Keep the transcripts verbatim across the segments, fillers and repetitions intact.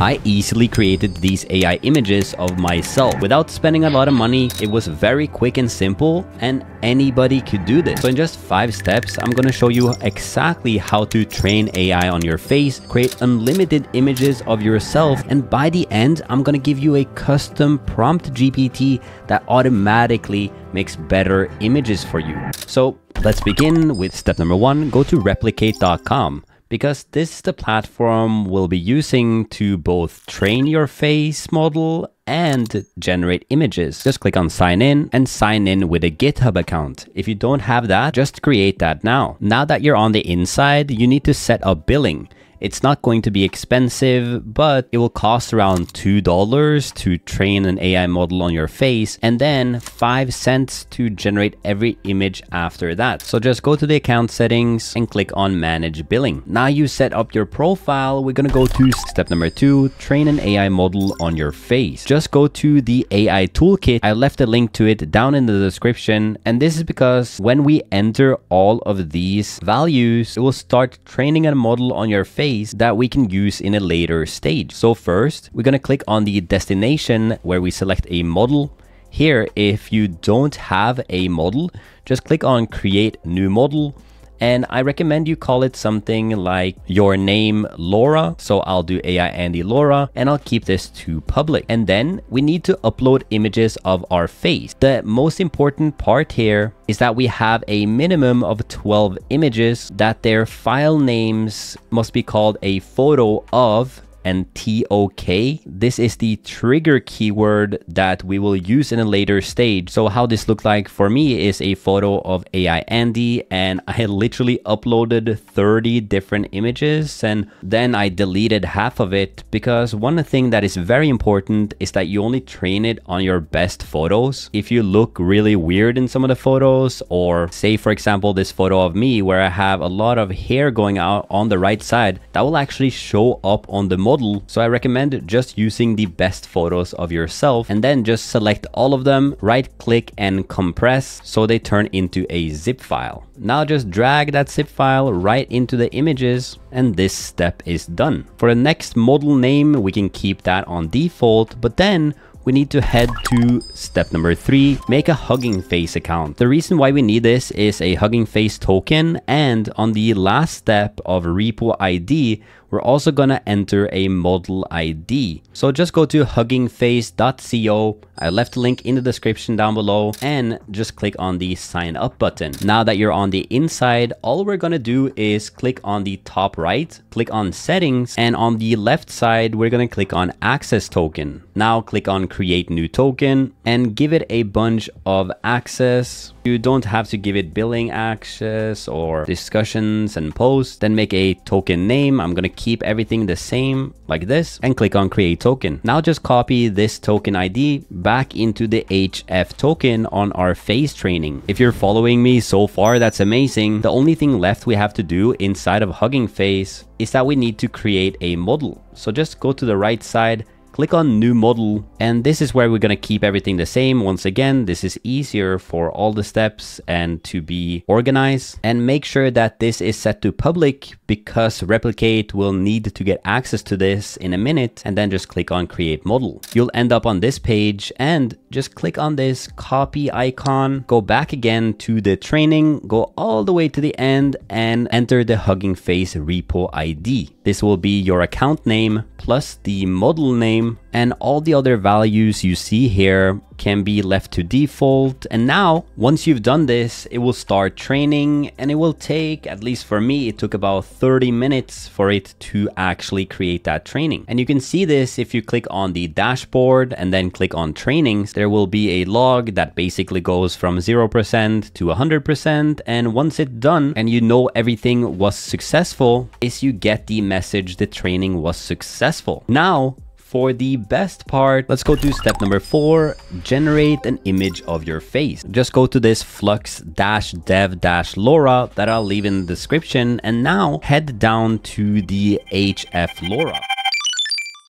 I easily created these A I images of myself. Without spending a lot of money, it was very quick and simple, and anybody could do this. So in just five steps, I'm gonna show you exactly how to train A I on your face, create unlimited images of yourself, and by the end, I'm gonna give you a custom prompt G P T that automatically makes better images for you. So let's begin with step number one, go to replicate dot com. Because this is the platform we'll be using to both train your face model and generate images. Just click on sign in and sign in with a GitHub account. If you don't have that, just create that now. Now that you're on the inside, you need to set up billing. It's not going to be expensive, but it will cost around two dollars to train an A I model on your face, and then five cents to generate every image after that. So just go to the account settings and click on manage billing. Now you set up your profile. We're gonna go to step number two, train an A I model on your face. Just go to the A I toolkit. I left a link to it down in the description. And this is because when we enter all of these values, it will start training a model on your face that we can use in a later stage. So first, we're gonna click on the destination where we select a model. Here, if you don't have a model, just click on create new model. And I recommend you call it something like your name, LoRA. So I'll do A I Andy LoRA, and I'll keep this to public. And then we need to upload images of our face. The most important part here is that we have a minimum of twelve images, that their file names must be called a photo of and T O K. This is the trigger keyword that we will use in a later stage. So how this looked like for me is a photo of A I Andy, and I literally uploaded thirty different images, and then I deleted half of it, because one thing that is very important is that you only train it on your best photos. If you look really weird in some of the photos, or say for example this photo of me where I have a lot of hair going out on the right side, that will actually show up on the model. So I recommend just using the best photos of yourself, and then just select all of them, right click and compress so they turn into a zip file. Now just drag that zip file right into the images, and this step is done. For the next model name, we can keep that on default, but then we need to head to step number three, make a Hugging Face account. The reason why we need this is a Hugging Face token, and on the last step of repo I D, we're also gonna enter a model I D. So just go to hugging face dot co. I left a link in the description down below, and just click on the sign up button. Now that you're on the inside, all we're gonna do is click on the top right, click on settings, and on the left side, we're gonna click on access token. Now click on create new token and give it a bunch of access. You don't have to give it billing access or discussions and posts. Then make a token name. I'm gonna keep everything the same like this, and click on create token. Now just copy this token I D back into the H F token on our face training. If you're following me so far, that's amazing. The only thing left we have to do inside of Hugging Face is that we need to create a model. So just go to the right side, click on new model, and this is where we're gonna keep everything the same. Once again, this is easier for all the steps and to be organized, and make sure that this is set to public because Replicate will need to get access to this in a minute, and then just click on create model. You'll end up on this page, and just click on this copy icon, go back again to the training, go all the way to the end and enter the Hugging Face repo I D. This will be your account name plus the model name, and all the other values you see here can be left to default. And now once you've done this, it will start training, and it will take, at least for me, it took about thirty minutes for it to actually create that training. And you can see this if you click on the dashboard and then click on trainings. There will be a log that basically goes from zero percent to one hundred percent, and once it's done and you know everything was successful, is you get the message the training was successful. Now for the best part, let's go to step number four, generate an image of your face. Just go to this flux dev lora that I'll leave in the description, and now head down to the H F LoRA.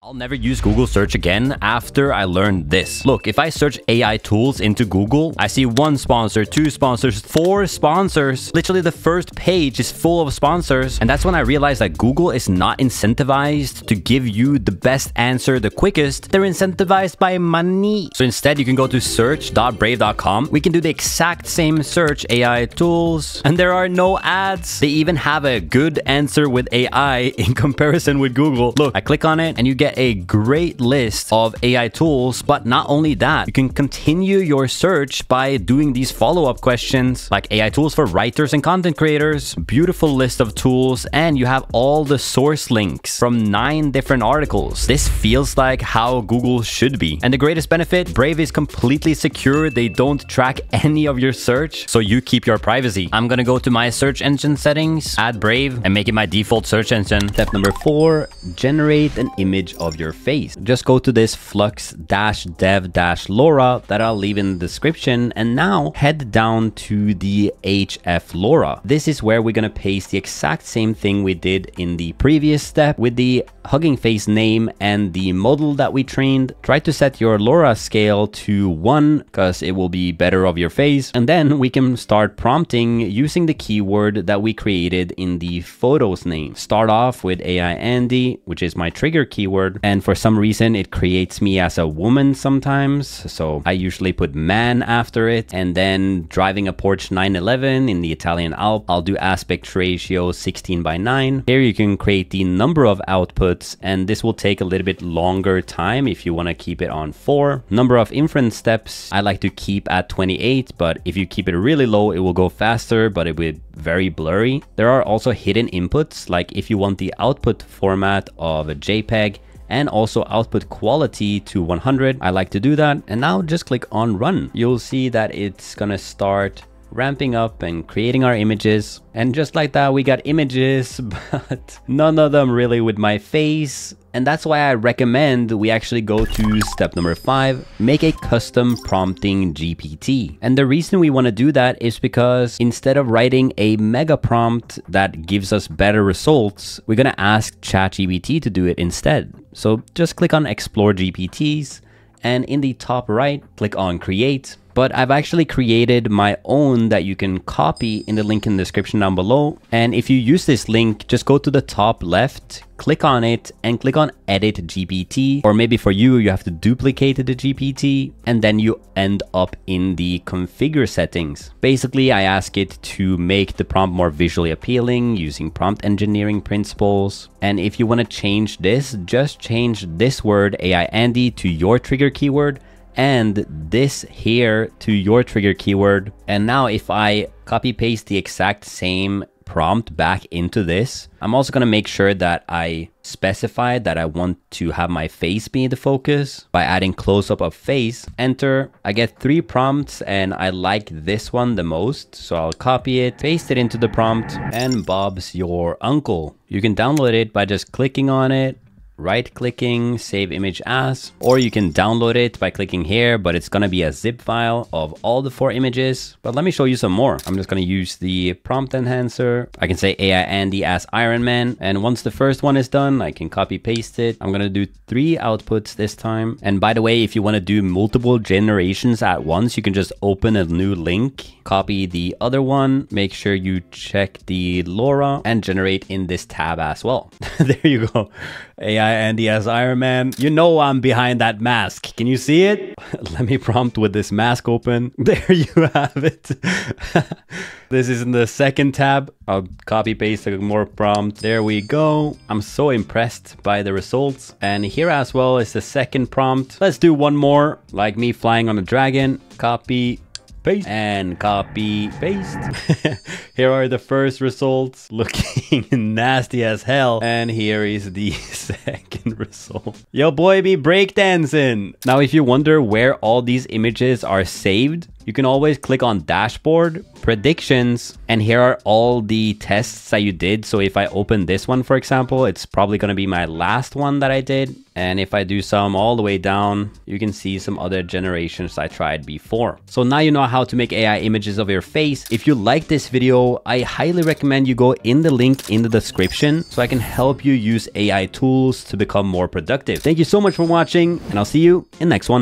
I'll never use Google search again after I learned this. Look, if I search A I tools into Google, I see one sponsor, two sponsors, four sponsors. Literally the first page is full of sponsors. And that's when I realized that Google is not incentivized to give you the best answer the quickest. They're incentivized by money. So instead you can go to search dot brave dot com. We can do the exact same search, A I tools, and there are no ads. They even have a good answer with A I in comparison with Google. Look, I click on it and you get a great list of A I tools, but not only that, you can continue your search by doing these follow-up questions like A I tools for writers and content creators, beautiful list of tools, and you have all the source links from nine different articles. This feels like how Google should be. And the greatest benefit, Brave is completely secure. They don't track any of your search, so you keep your privacy. I'm gonna go to my search engine settings, add Brave, and make it my default search engine. Step number four, generate an image of of your face. Just go to this flux dev lora that I'll leave in the description, and now head down to the H F LoRA. This is where we're gonna paste the exact same thing we did in the previous step with the Hugging Face name and the model that we trained. Try to set your LoRA scale to one because it will be better of your face, and then we can start prompting using the keyword that we created in the photos name. Start off with A I Andy, which is my trigger keyword. And for some reason, it creates me as a woman sometimes. So I usually put man after it. And then driving a Porsche nine eleven in the Italian Alps, I'll do aspect ratio sixteen by nine. Here you can create the number of outputs, and this will take a little bit longer time if you want to keep it on four. Number of inference steps, I like to keep at twenty-eight, but if you keep it really low, it will go faster, but it will be very blurry. There are also hidden inputs, like if you want the output format of a JPEG, and also output quality to one hundred. I like to do that. And now just click on run. You'll see that it's gonna start ramping up and creating our images. And just like that, we got images, but none of them really with my face. And that's why I recommend we actually go to step number five, make a custom prompting G P T. And the reason we want to do that is because instead of writing a mega prompt that gives us better results, we're going to ask ChatGPT to do it instead. So just click on Explore G P Ts, and in the top right, click on Create. But I've actually created my own that you can copy in the link in the description down below. And if you use this link, just go to the top left, click on it, and click on Edit G P T. Or maybe for you, you have to duplicate the G P T, and then you end up in the configure settings. Basically, I ask it to make the prompt more visually appealing using prompt engineering principles. And if you want to change this, just change this word A I Andy to your trigger keyword, and this here to your trigger keyword. And now if I copy paste the exact same prompt back into this, I'm also gonna make sure that I specify that I want to have my face be the focus by adding close up of face, enter. I get three prompts and I like this one the most. So I'll copy it, paste it into the prompt, and Bob's your uncle. You can download it by just clicking on it, right clicking, save image as, or you can download it by clicking here, but it's gonna be a zip file of all the four images. But let me show you some more. I'm just gonna use the prompt enhancer. I can say A I Andy as Iron Man. And once the first one is done, I can copy paste it. I'm gonna do three outputs this time. And by the way, if you wanna do multiple generations at once, you can just open a new link, copy the other one, make sure you check the LoRA, and generate in this tab as well. There you go. A I Andy as Iron Man. You know I'm behind that mask. Can you see it? Let me prompt with this mask open. There you have it. This is in the second tab. I'll copy paste a more prompt. There we go. I'm so impressed by the results. And here as well is the second prompt. Let's do one more, like me flying on a dragon. Copy paste and copy paste. Here are the first results, looking nasty as hell, and here is the second result. Yo boy be breakdancing. Now if you wonder where all these images are saved, you can always click on dashboard, predictions, and here are all the tests that you did. So if I open this one, for example, it's probably going to be my last one that I did. And if I do some all the way down, you can see some other generations I tried before. So now you know how to make A I images of your face. If you like this video, I highly recommend you go in the link in the description so I can help you use A I tools to become more productive. Thank you so much for watching, and I'll see you in the next one.